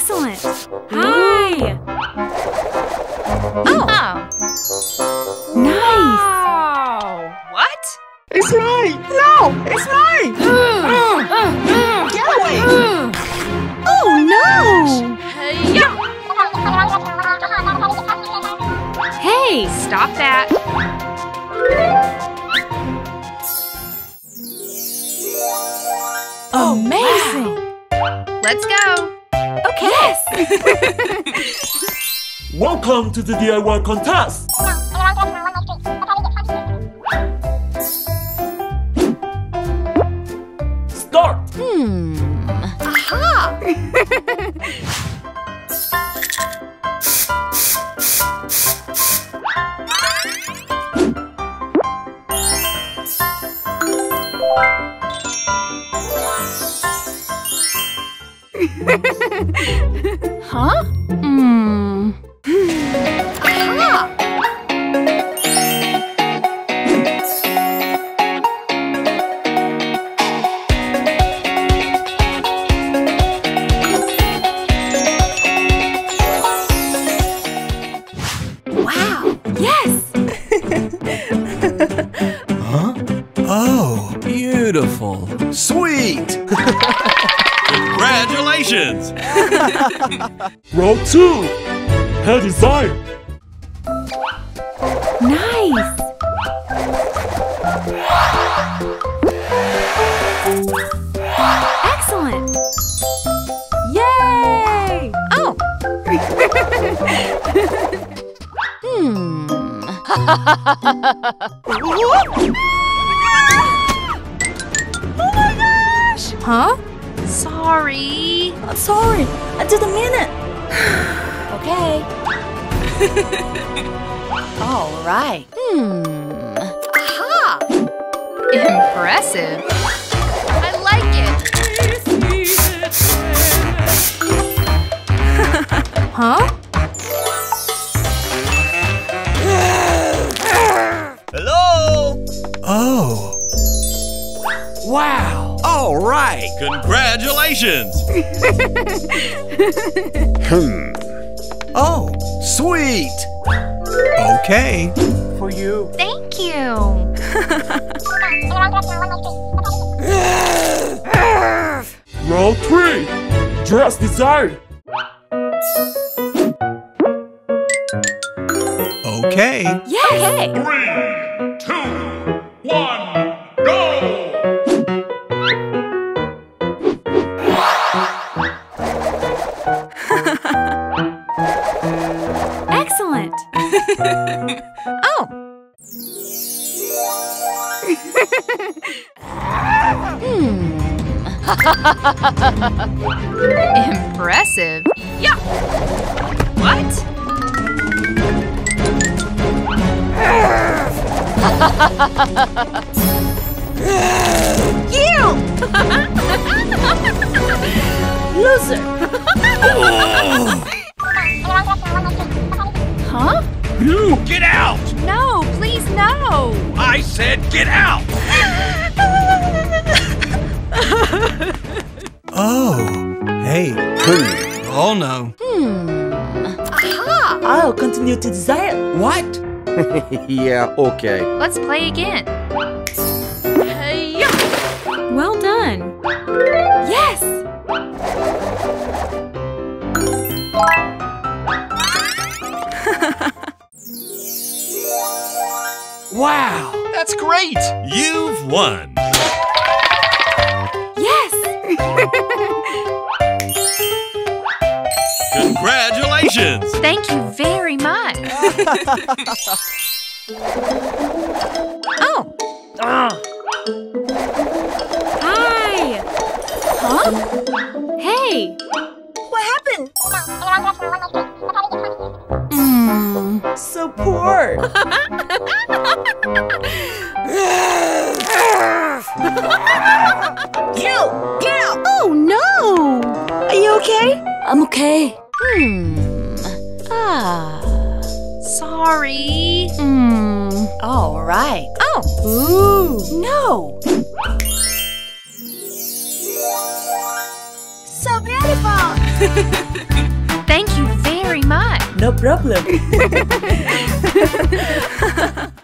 Excellent! Hi! Oh! Nice! Wow. What? It's mine! No! It's mine! Get away! Oh no! Hey! Stop that! Amazing! Wow. Let's go! Okay! Yes! Welcome to the DIY contest! Start! Aha! Huh? Hmm. Aha! Wow! Yes! Huh? Oh, beautiful! Sweet! Congratulations! Row 2! Hair design! Nice! Excellent! Yay! Oh! Oh my gosh! Huh? Sorry. I'm sorry. I didn't mean it. Okay. All right. Aha! Impressive. I like it. Huh? Hello. Oh. Wow. All right! Congratulations! Oh, sweet! Okay. For you. Thank you! Row 3! Dress design! Okay. Yay! 3, 2, 1... Excellent! Oh! Impressive! Yeah! What? You! Loser! Oh. Huh? You! Get out! No, please, no! I said get out! Oh, hey. Oh, no. Aha! I'll continue to design it. What? Yeah, okay. Let's play again. Well done. Yes! Wow! That's great! You've won! Yes! Congratulations! Thank you very much! Oh! Hi! Huh? Hey! What happened? So poor! You! Get out! Oh no! Are you okay? I'm okay. Sorry. All right. Oh. Ooh. No. So beautiful. No problem.